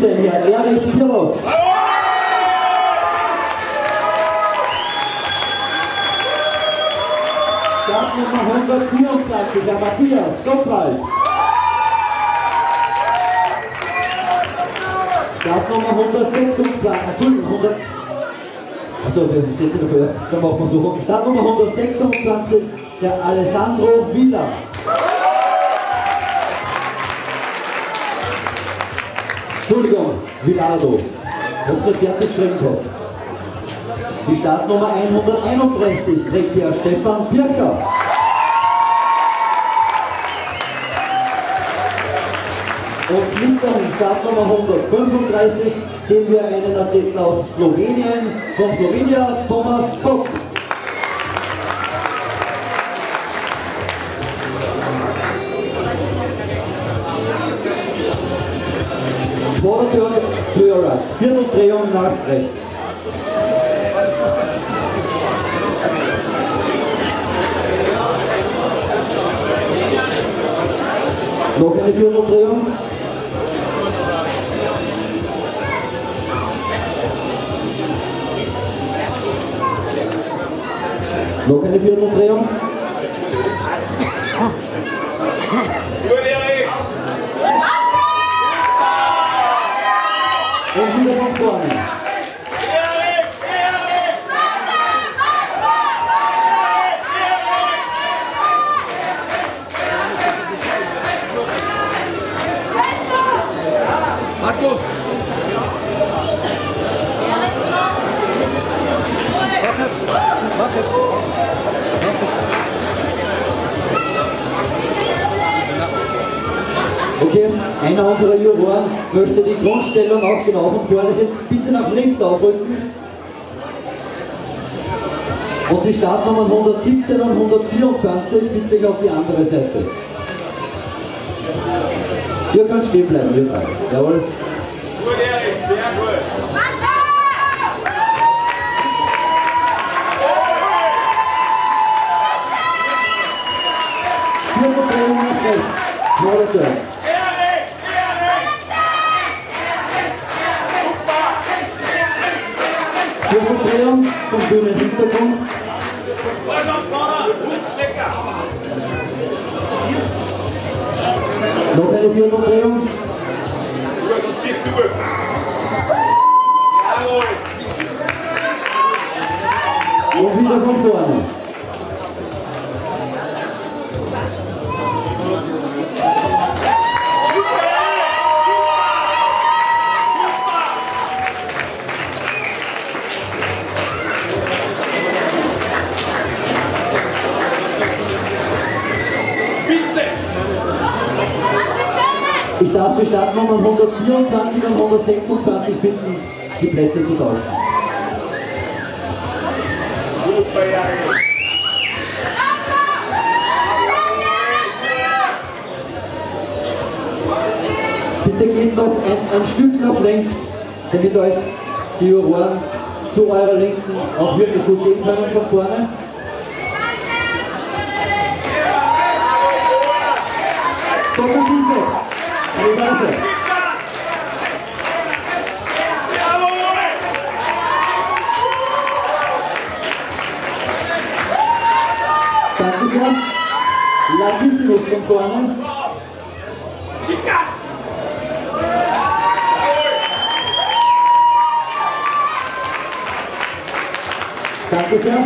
17-jährige Erich Pirros. Startnummer 124, der Matthias Topf. Startnummer 126, der Alessandro Vilardo. Entschuldigung, Vilardo. Unsere vierte Schränkung. Die Startnummer 131 trägt hier Stefan Pircher. Und mit der Startnummer 135 sehen wir einen Athleten aus Slowenien, von Slowenien, Tomaz Kok. Vordertür, Clearer, Vierteldrehung nach rechts. Noch eine Vierteldrehung. Noch eine Vierteldrehung. Und wieder von vorne. Markus! Okay, einer unserer Juroren möchte die Grundstellung auch genau von vorne sehen. Bitte nach links aufrücken. Und die Startnummern 117 und 124 bitte auf die andere Seite. Ihr könnt stehen bleiben, wir drei. Jawohl. Gut, Erich, sehr gut. Vierte Drehung nach rechts. Vierteldrehung zum grünen Hintergrund. Noch eine Vierteldrehung. Und wieder von vorne. Ich darf die Startnummern 124 und 126 bitten, die Plätze zu tauschen. Bitte geht noch ein Stück nach links, damit euch die Juroren zu eurer Linken auch wirklich gut sehen können von vorne. Doppelbizeps. Danke sehr. Latissimus von vorne. Danke sehr.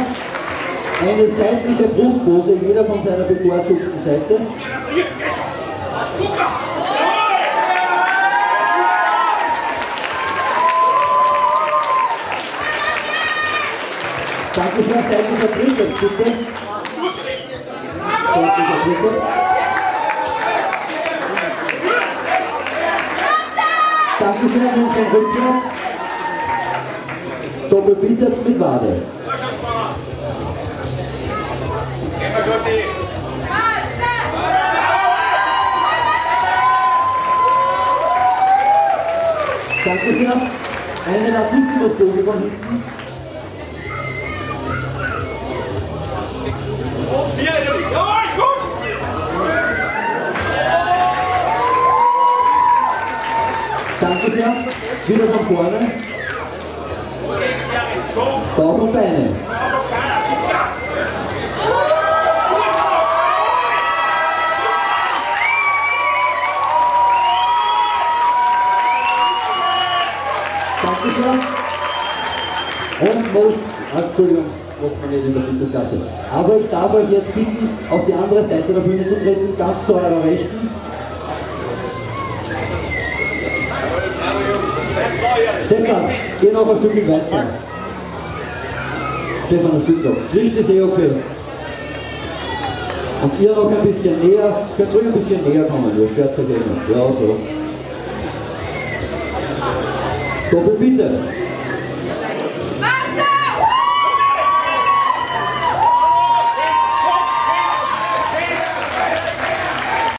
Eine seitliche Brustpose, jeder von seiner bevorzugten Seite. Danke sehr, seitlicher Trizeps, bitte. Seitlicher Trizeps. Danke sehr, nun sein Rückwärts. Doppelbizeps mit Wade. Danke sehr, eine Latissimus-Dose von hinten. Danke Guardate se ha, fino con cuore. Dopo bene. Dankeschön. Und most, Entschuldigung, macht man nicht in der Fitnessklasse. Aber ich darf euch jetzt bitten, auf die andere Seite der Bühne zu treten, ganz zu eurer Rechten. Stefan, geh noch ein Stückchen weiter. Stefan, ein Stück noch. Licht ist eh okay. Und ihr noch ein bisschen näher. Könnt ruhig ein bisschen näher kommen, ihr stört euch eh nicht. Ja, so. Doppelbizeps.